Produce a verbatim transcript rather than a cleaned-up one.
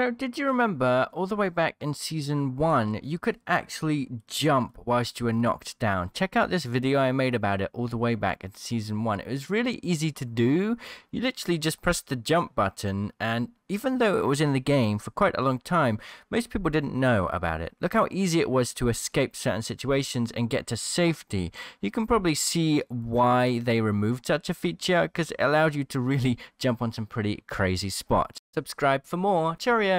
So did you remember all the way back in season one, you could actually jump whilst you were knocked down? Check out this video I made about it all the way back in season one. It was really easy to do. You literally just pressed the jump button, and even though it was in the game for quite a long time, most people didn't know about it. Look how easy it was to escape certain situations and get to safety. You can probably see why they removed such a feature, because it allowed you to really jump on some pretty crazy spots. Subscribe for more. Cheerio!